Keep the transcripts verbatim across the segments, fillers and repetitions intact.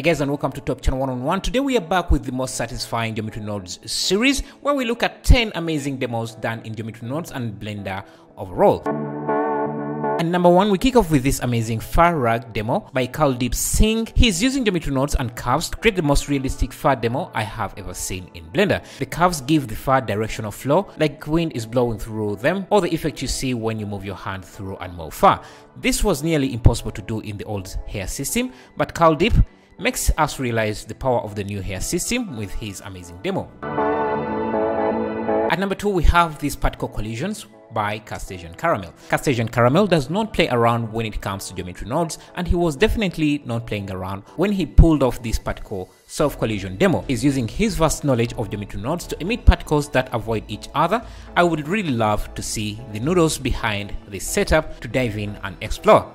Hey guys, and welcome to Top Channel one oh one. Today we are back with the most satisfying geometry nodes series, where we look at ten amazing demos done in geometry nodes and Blender overall. And number one, we kick off with this amazing fur rug demo by Khaldeep Singh. He's using geometry nodes and curves to create the most realistic fur demo I have ever seen in Blender. The curves give the fur directional flow, like wind is blowing through them, or the effect you see when you move your hand through and mow fur. This was nearly impossible to do in the old hair system, but Khaldeep makes us realize the power of the new hair system with his amazing demo. At number two, we have these particle collisions by Castagian Caramel. Castagian Caramel does not play around when it comes to geometry nodes, and he was definitely not playing around when he pulled off this particle self-collision demo. He's using his vast knowledge of geometry nodes to emit particles that avoid each other. I would really love to see the noodles behind this setup to dive in and explore.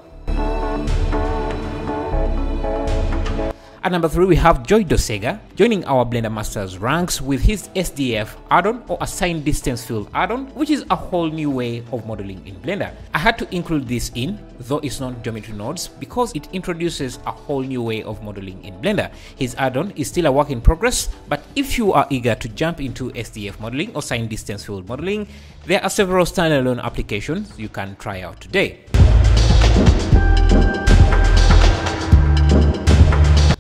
At number three, we have Joy Dosega joining our Blender Masters ranks with his S D F add-on, or Assigned Distance Field add-on, which is a whole new way of modeling in Blender. I had to include this in, though it's not geometry nodes, because it introduces a whole new way of modeling in Blender. His add-on is still a work in progress, but if you are eager to jump into S D F modeling or Assigned Distance Field modeling, there are several standalone applications you can try out today.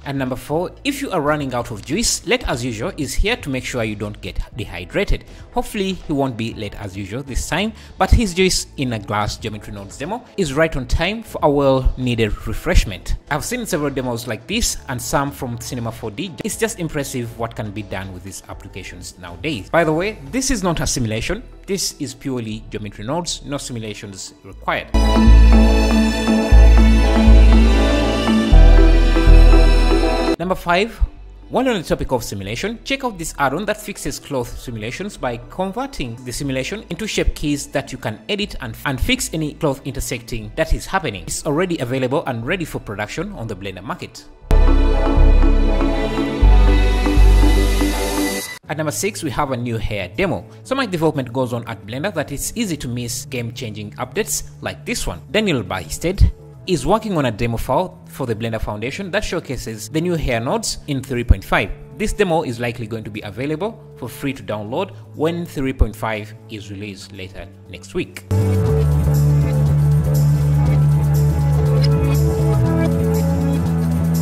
And number four, if you are running out of juice, Late As Usual is here to make sure you don't get dehydrated. Hopefully he won't be late as usual this time, but his juice in a glass geometry nodes demo is right on time for a well-needed refreshment. I've seen several demos like this and some from Cinema four D. It's just impressive what can be done with these applications nowadays. By the way, this is not a simulation. This is purely geometry nodes, no simulations required. Number five, while on the topic of simulation, check out this add-on that fixes cloth simulations by converting the simulation into shape keys that you can edit and, and fix any cloth intersecting that is happening. It's already available and ready for production on the Blender market. At number six, we have a new hair demo. So much development goes on at Blender that it's easy to miss game-changing updates like this one. Daniel Buysted is working on a demo file for the Blender Foundation that showcases the new hair nodes in three point five. This demo is likely going to be available for free to download when three point five is released later next week.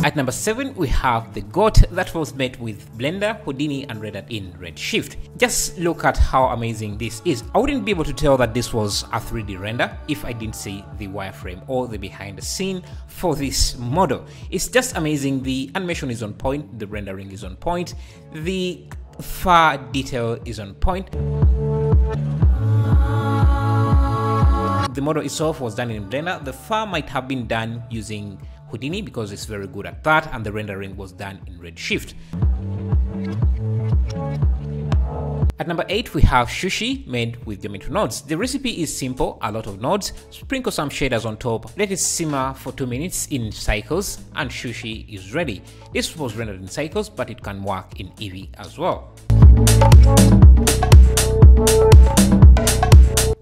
At number seven, we have the goat that was made with Blender, Houdini and rendered in Redshift. Just look at how amazing this is. I wouldn't be able to tell that this was a three D render if I didn't see the wireframe or the behind the scene for this model. It's just amazing. The animation is on point, the rendering is on point, the fur detail is on point. The model itself was done in Blender. The fur might have been done using Houdini because it's very good at that, and the rendering was done in Redshift. At number eight, we have sushi made with geometry nodes. The recipe is simple, a lot of nodes, sprinkle some shaders on top, let it simmer for two minutes in Cycles, and sushi is ready. This was rendered in Cycles, but it can work in Eevee as well.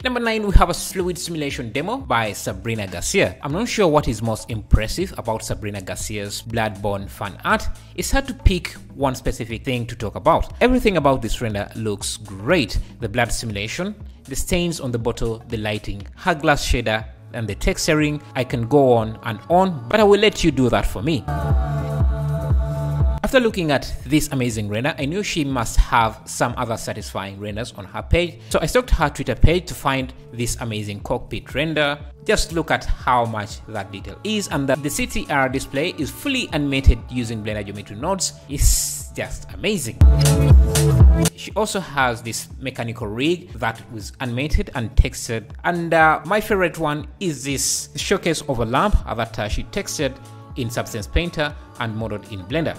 Number nine, we have a fluid simulation demo by Sabrina Garcia. I'm not sure what is most impressive about Sabrina Garcia's Bloodborne fan art. It's hard to pick one specific thing to talk about. Everything about this render looks great. The blood simulation, the stains on the bottle, the lighting, her glass shader, and the texturing. I can go on and on, but I will let you do that for me. After looking at this amazing render, I knew she must have some other satisfying renders on her page, so I stalked her Twitter page to find this amazing cockpit render. Just look at how much that detail is, and that the C T R display is fully animated using Blender geometry nodes. It's just amazing. She also has this mechanical rig that was animated and textured, and uh, my favorite one is this showcase of a lamp that uh, she textured in Substance Painter and modeled in Blender.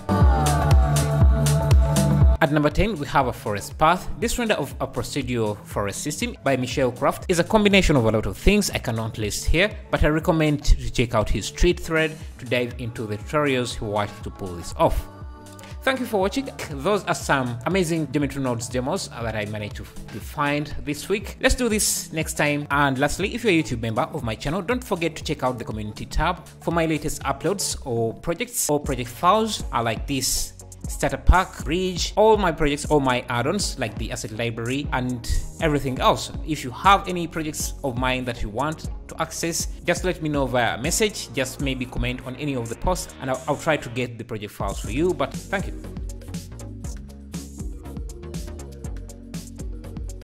At number ten, we have a forest path. This render of a procedural forest system by Michelle Kraft is a combination of a lot of things I cannot list here, but I recommend to check out his tweet thread to dive into the tutorials he watched to pull this off. Thank you for watching. Those are some amazing geometry nodes demos that I managed to find this week. Let's do this next time. And lastly, if you're a YouTube member of my channel, don't forget to check out the community tab for my latest uploads or projects or project files are like this. Starter pack, bridge, all my projects, all my add-ons like the asset library and everything else. If you have any projects of mine that you want to access, just let me know via a message, just maybe comment on any of the posts and I'll, I'll try to get the project files for you, but thank you.